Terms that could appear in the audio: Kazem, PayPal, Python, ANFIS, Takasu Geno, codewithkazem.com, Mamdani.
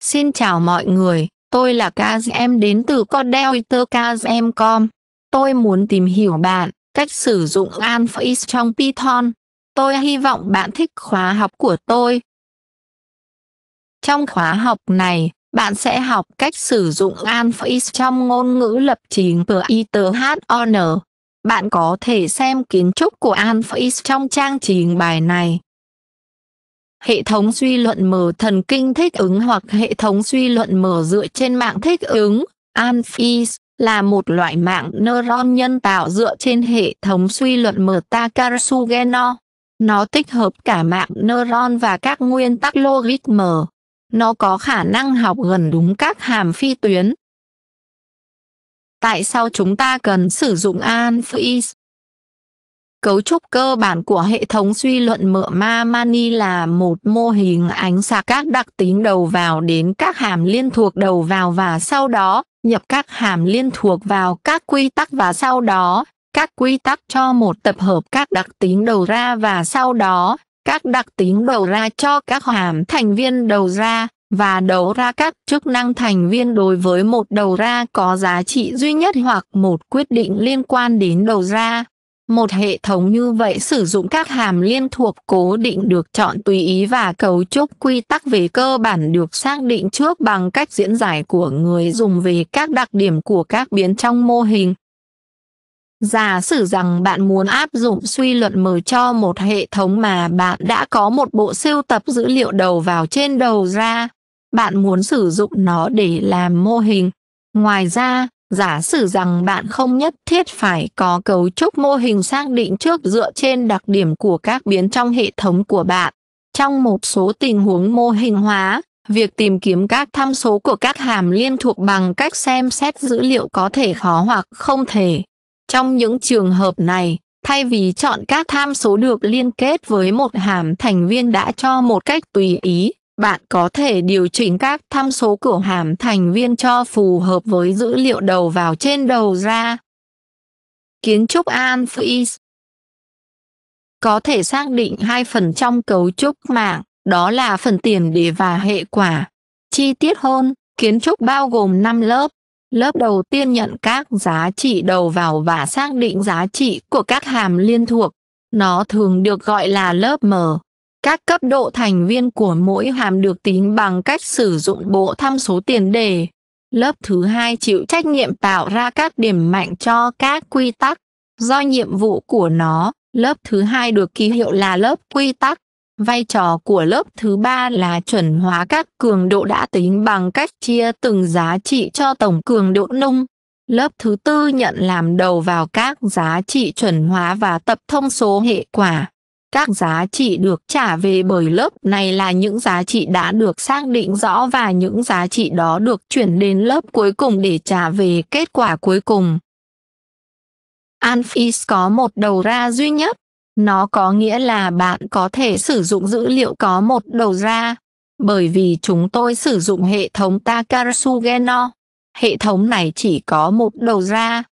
Xin chào mọi người, tôi là Kazem đến từ codewithkazem.com. Tôi muốn tìm hiểu bạn cách sử dụng ANFIS trong Python. Tôi hy vọng bạn thích khóa học của tôi. Trong khóa học này, bạn sẽ học cách sử dụng ANFIS trong ngôn ngữ lập trình Python. Bạn có thể xem kiến trúc của ANFIS trong trang trình bài này. Hệ thống suy luận mờ thần kinh thích ứng hoặc hệ thống suy luận mờ dựa trên mạng thích ứng, ANFIS, là một loại mạng neuron nhân tạo dựa trên hệ thống suy luận mờ Takasu Geno. Nó tích hợp cả mạng neuron và các nguyên tắc logic mờ. Nó có khả năng học gần đúng các hàm phi tuyến. Tại sao chúng ta cần sử dụng ANFIS? Cấu trúc cơ bản của hệ thống suy luận mờ Mamdani là một mô hình ánh xạ các đặc tính đầu vào đến các hàm liên thuộc đầu vào và sau đó nhập các hàm liên thuộc vào các quy tắc và sau đó các quy tắc cho một tập hợp các đặc tính đầu ra và sau đó các đặc tính đầu ra cho các hàm thành viên đầu ra và đầu ra các chức năng thành viên đối với một đầu ra có giá trị duy nhất hoặc một quyết định liên quan đến đầu ra. Một hệ thống như vậy sử dụng các hàm liên thuộc cố định được chọn tùy ý và cấu trúc quy tắc về cơ bản được xác định trước bằng cách diễn giải của người dùng về các đặc điểm của các biến trong mô hình. Giả sử rằng bạn muốn áp dụng suy luận mờ cho một hệ thống mà bạn đã có một bộ sưu tập dữ liệu đầu vào trên đầu ra. Bạn muốn sử dụng nó để làm mô hình. Ngoài ra, giả sử rằng bạn không nhất thiết phải có cấu trúc mô hình xác định trước dựa trên đặc điểm của các biến trong hệ thống của bạn. Trong một số tình huống mô hình hóa, việc tìm kiếm các tham số của các hàm liên thuộc bằng cách xem xét dữ liệu có thể khó hoặc không thể. Trong những trường hợp này, thay vì chọn các tham số được liên kết với một hàm thành viên đã cho một cách tùy ý, bạn có thể điều chỉnh các tham số của hàm thành viên cho phù hợp với dữ liệu đầu vào trên đầu ra. Kiến trúc ANFIS có thể xác định hai phần trong cấu trúc mạng, đó là phần tiền đề và hệ quả. Chi tiết hơn, kiến trúc bao gồm 5 lớp. Lớp đầu tiên nhận các giá trị đầu vào và xác định giá trị của các hàm liên thuộc. Nó thường được gọi là lớp M. Các cấp độ thành viên của mỗi hàm được tính bằng cách sử dụng bộ tham số tiền đề. Lớp thứ hai chịu trách nhiệm tạo ra các điểm mạnh cho các quy tắc. Do nhiệm vụ của nó, lớp thứ hai được ký hiệu là lớp quy tắc. Vai trò của lớp thứ ba là chuẩn hóa các cường độ đã tính bằng cách chia từng giá trị cho tổng cường độ nung. Lớp thứ tư nhận làm đầu vào các giá trị chuẩn hóa và tập thông số hệ quả. Các giá trị được trả về bởi lớp này là những giá trị đã được xác định rõ và những giá trị đó được chuyển đến lớp cuối cùng để trả về kết quả cuối cùng. ANFIS có một đầu ra duy nhất. Nó có nghĩa là bạn có thể sử dụng dữ liệu có một đầu ra. Bởi vì chúng tôi sử dụng hệ thống Takasu Geno, hệ thống này chỉ có một đầu ra,